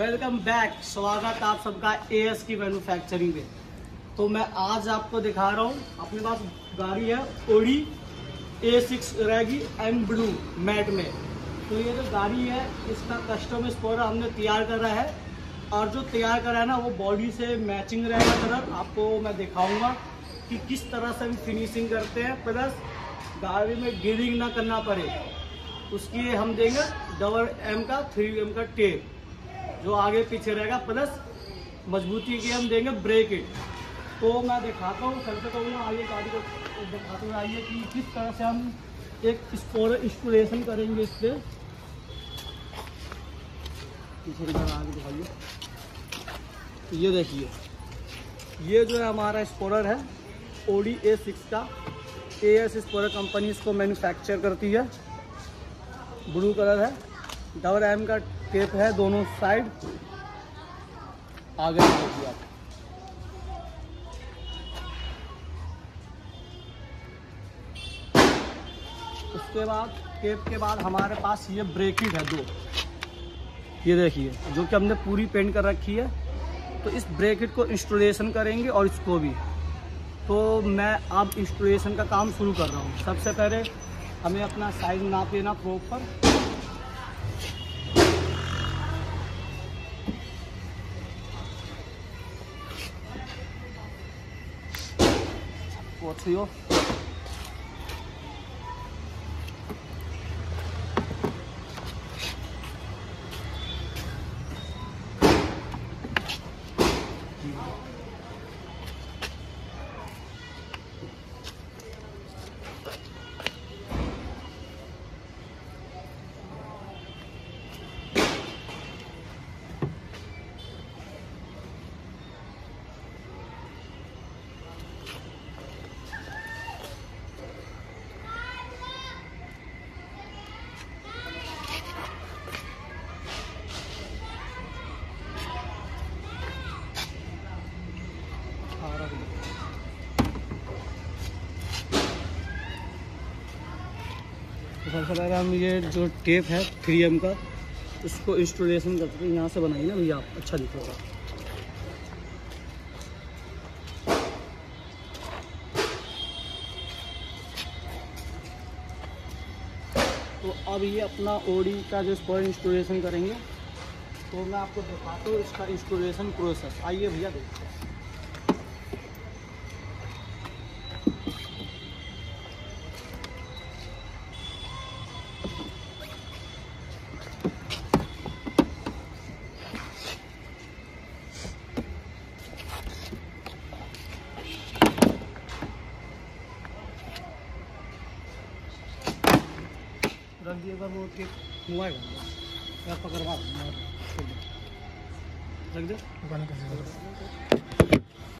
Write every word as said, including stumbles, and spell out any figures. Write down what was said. Welcome back, स्वागत आप सबका एएस की मैन्युफैक्चरिंग में। तो मैं आज आपको दिखा रहा हूँ, अपने पास गाड़ी है ऑडी ए सिक्स रहेगी एम ब्लू मैट में। तो ये जो गाड़ी है इसका कस्टम स्पॉइलर हमने तैयार करा है और जो तैयार करा है ना वो बॉडी से मैचिंग रहेगा कलर। आपको मैं दिखाऊंगा कि किस तरह से हम फिनिशिंग करते हैं, प्लस गाड़ी में गियरिंग ना करना पड़े उसके लिए हम देंगे डबल एम का थ्री एम का टेप जो आगे पीछे रहेगा, प्लस मजबूती के हम देंगे ब्रेक इट। तो मैं दिखाता हूँ, सर से कहूँगा आइए गाड़ी को दिखाते हुए आइए कि किस तरह से हम एक स्पॉइलर इंस्टॉलेशन करेंगे। इस पर पीछे आगे दिखाइए, ये देखिए ये जो है हमारा स्पॉइलर है ऑडी ए सिक्स का। ए एस स्पॉइलर कंपनी इसको मैन्युफैक्चर करती है। ब्लू कलर है, डबल एम का टेप है दोनों साइड। आगे देखिए आप, उसके बाद टेप के बाद हमारे पास ये ब्रेकिट है दो, ये देखिए जो कि हमने पूरी पेंट कर रखी है। तो इस ब्रेकिट को इंस्टॉलेशन करेंगे और इसको भी। तो मैं अब इंस्टॉलेशन का काम शुरू कर रहा हूँ। सबसे पहले हमें अपना साइज नाप लेना प्रॉपर। हो सबसे पहले हम ये जो टेप है थ्री एम का उसको इंस्टॉलेशन करते हैं। यहाँ से बनाइए ना भैया, आप अच्छा दिखेगा। तो अब ये अपना ऑडी का जो स्पॉइलर इंस्टॉलेशन करेंगे, तो मैं आपको दिखाता हूँ इसका इंस्टॉलेशन प्रोसेस। आइए भैया देखते हैं। वो मोबाइल या पकड़वा रख दे।